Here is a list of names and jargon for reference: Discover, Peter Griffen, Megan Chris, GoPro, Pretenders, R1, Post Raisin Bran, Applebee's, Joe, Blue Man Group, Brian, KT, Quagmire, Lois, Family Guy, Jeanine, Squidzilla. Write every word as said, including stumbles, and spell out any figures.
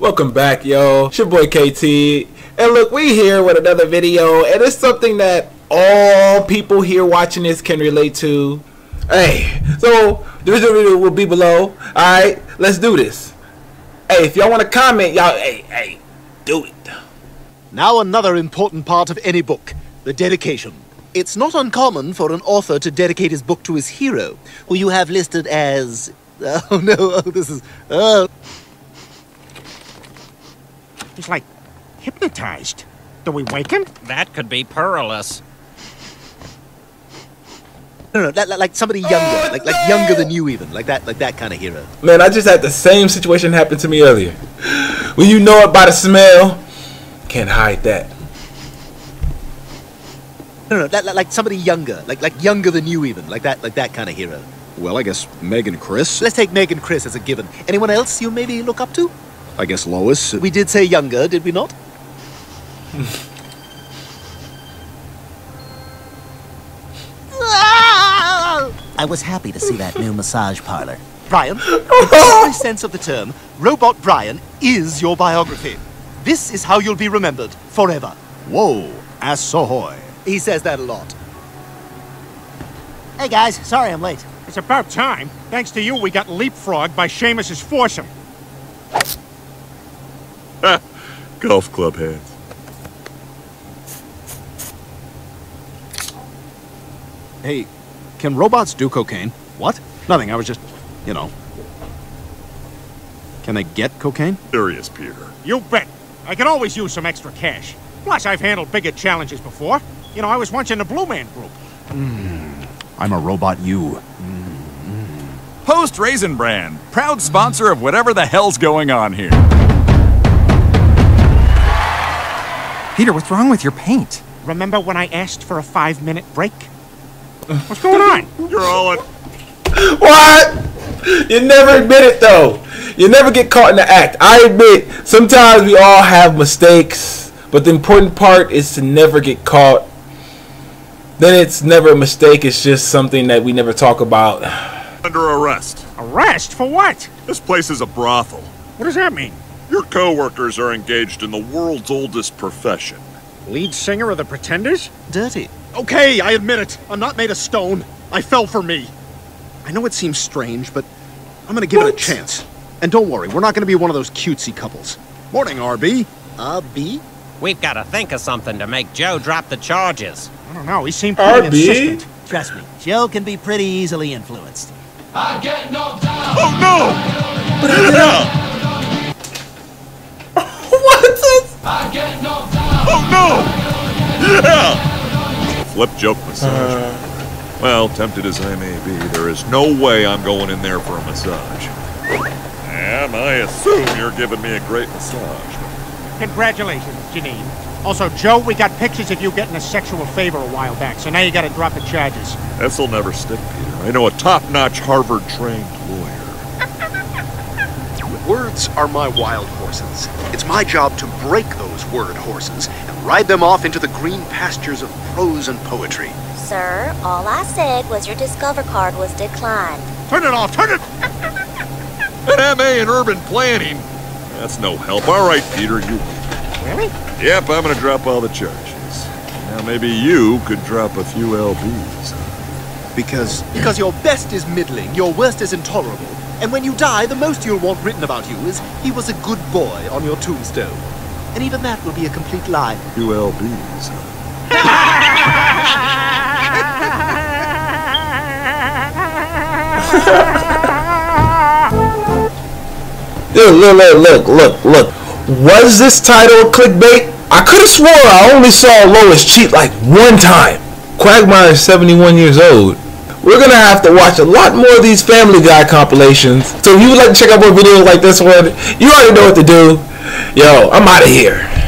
Welcome back, y'all. It's your boy K T, and look, we here with another video, and it's something that all people here watching this can relate to. Hey, so the video will be below. All right, let's do this. Hey, if y'all want to comment, y'all, hey, hey, do it. Now another important part of any book, the dedication. It's not uncommon for an author to dedicate his book to his hero, who you have listed as, oh no, oh, this is, oh. He's like hypnotized. Do we wake him? That could be perilous. No, no, like somebody younger, oh, like no. like younger than you even, like that, like that kind of hero. Man, I just had the same situation happen to me earlier. When you know it by the smell, can't hide that. No, no, that, like somebody younger, like like younger than you even, like that, like that kind of hero. Well, I guess Megan Chris. Let's take Megan Chris as a given. Anyone else you maybe look up to? I guess Lois. We did say younger, did we not? I was happy to see that new massage parlor. Brian, in every sense of the term, Robot Brian is your biography. This is how you'll be remembered forever. Whoa, asohoy. He says that a lot. Hey guys, sorry I'm late. It's about time. Thanks to you, we got leapfrogged by Seamus's foursome. Ha! Golf club hands. Hey, can robots do cocaine? What? Nothing, I was just, you know. Can they get cocaine? Serious, Peter. You bet. I can always use some extra cash. Plus, I've handled bigger challenges before. You know, I was once in the Blue Man Group. Mm, I'm a robot you. Mm. Post Raisin Bran, proud sponsor of whatever the hell's going on here. Peter, what's wrong with your paint? Remember when I asked for a five-minute break? What's going on? You're all in. What? You never admit it, though. You never get caught in the act. I admit, sometimes we all have mistakes, but the important part is to never get caught. Then it's never a mistake. It's just something that we never talk about. Under arrest. Arrest? For what? This place is a brothel. What does that mean? Your co-workers are engaged in the world's oldest profession. Lead singer of the Pretenders? Dirty. Okay, I admit it. I'm not made of stone. I fell for me. I know it seems strange, but I'm gonna give what? it a chance. And don't worry, we're not gonna be one of those cutesy couples. Morning, R B. R B? We've gotta think of something to make Joe drop the charges. I don't know, he seemed pretty insistent. Trust me, Joe can be pretty easily influenced. I get knocked out! Oh no! But I yeah. I get knocked out. Oh no! Yeah! Flip joke massage. Uh, well, tempted as I may be, there is no way I'm going in there for a massage. And I assume you're giving me a great massage. Congratulations, Jeanine. Also, Joe, we got pictures of you getting a sexual favor a while back, so now you gotta drop the charges. This'll never stick, Peter. I know a top-notch Harvard-trained lawyer. Words are my wild horses. It's my job to break those word horses and ride them off into the green pastures of prose and poetry. Sir, all I said was your Discover card was declined. Turn it off, turn it! An M A in urban planning? That's no help. All right, Peter, you... Really? Yep, I'm gonna drop all the charges. Now maybe you could drop a few L Bs. Because... Because your best is middling, your worst is intolerable. And when you die, the most you'll want written about you is, he was a good boy on your tombstone. And even that will be a complete lie. U L Bs. Look, look, look, look. Was this title clickbait? I could have swore I only saw Lois cheat like one time. Quagmire is seventy-one years old. We're gonna have to watch a lot more of these Family Guy compilations. So if you would like to check out more videos like this one, you already know what to do. Yo, I'm out of here.